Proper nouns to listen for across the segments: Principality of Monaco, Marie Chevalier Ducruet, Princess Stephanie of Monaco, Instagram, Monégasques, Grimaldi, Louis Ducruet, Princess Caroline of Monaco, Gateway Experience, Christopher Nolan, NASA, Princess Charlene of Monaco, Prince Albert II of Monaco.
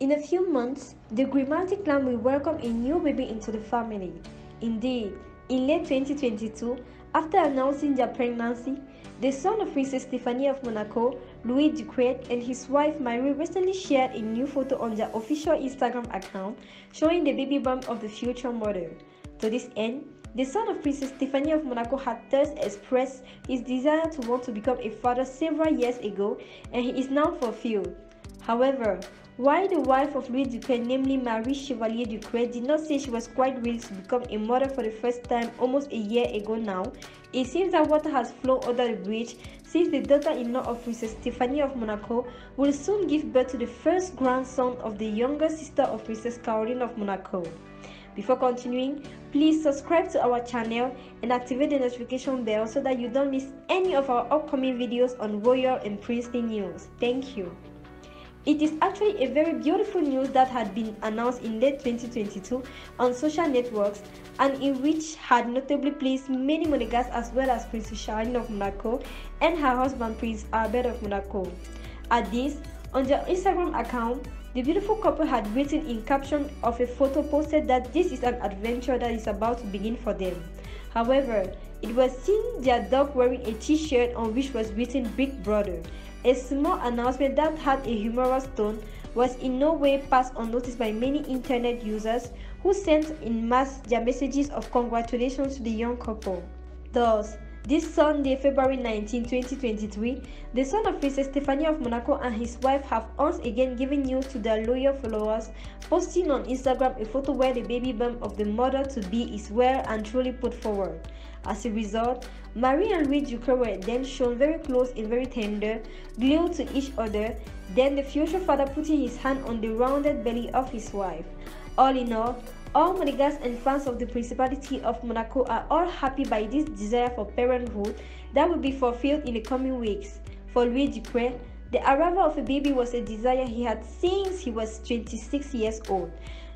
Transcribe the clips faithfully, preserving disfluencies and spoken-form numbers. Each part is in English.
In a few months, the Grimaldi clan will welcome a new baby into the family. Indeed, in late twenty twenty-two, after announcing their pregnancy, the son of Princess Stephanie of Monaco, Louis Ducruet, and his wife Marie recently shared a new photo on their official Instagram account showing the baby bump of the future model. To this end, the son of Princess Stephanie of Monaco had thus expressed his desire to want to become a father several years ago, and he is now fulfilled. However, while the wife of Louis Ducruet, namely Marie Chevalier Ducruet, did not say she was quite ready to become a mother for the first time almost a year ago now, it seems that water has flown under the bridge, since the daughter-in-law of Princess Stephanie of Monaco will soon give birth to the first grandson of the younger sister of Princess Caroline of Monaco. Before continuing, please subscribe to our channel and activate the notification bell so that you don't miss any of our upcoming videos on royal and princely news. Thank you. It is actually a very beautiful news that had been announced in late twenty twenty-two on social networks, and in which had notably pleased many Monégasques as well as Princess Charlene of Monaco and her husband Prince Albert of Monaco. At this, on their Instagram account, the beautiful couple had written in caption of a photo posted that this is an adventure that is about to begin for them. However, it was seen their dog wearing a t-shirt on which was written Big Brother. A small announcement that had a humorous tone was in no way passed unnoticed by many internet users, who sent in mass their messages of congratulations to the young couple. Thus, this Sunday, February nineteenth, twenty twenty-three, the son of Princess Stephanie of Monaco and his wife have once again given news to their loyal followers, posting on Instagram a photo where the baby bump of the mother-to-be is well and truly put forward. As a result, Marie and Louis Ducruet were then shown very close and very tender, glued to each other, then the future father putting his hand on the rounded belly of his wife. All in all, all Monégasques and fans of the Principality of Monaco are all happy by this desire for parenthood that will be fulfilled in the coming weeks. For Louis Ducruet, the arrival of a baby was a desire he had since he was twenty-six years old.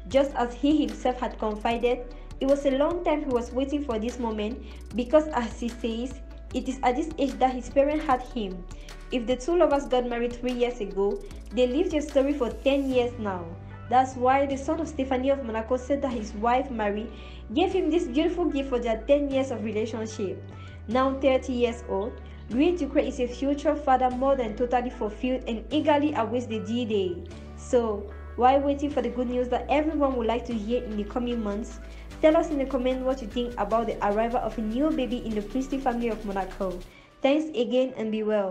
Just as he himself had confided, it was a long time he was waiting for this moment, because as he says, it is at this age that his parents had him. If the two lovers got married three years ago, they lived their story for ten years now. That's why the son of Stephanie of Monaco said that his wife Marie gave him this beautiful gift for their ten years of relationship. Now thirty years old, Louis Ducruet is a future father more than totally fulfilled and eagerly awaits the D-Day. So, while waiting for the good news that everyone would like to hear in the coming months, tell us in the comment what you think about the arrival of a new baby in the princely family of Monaco. Thanks again and be well.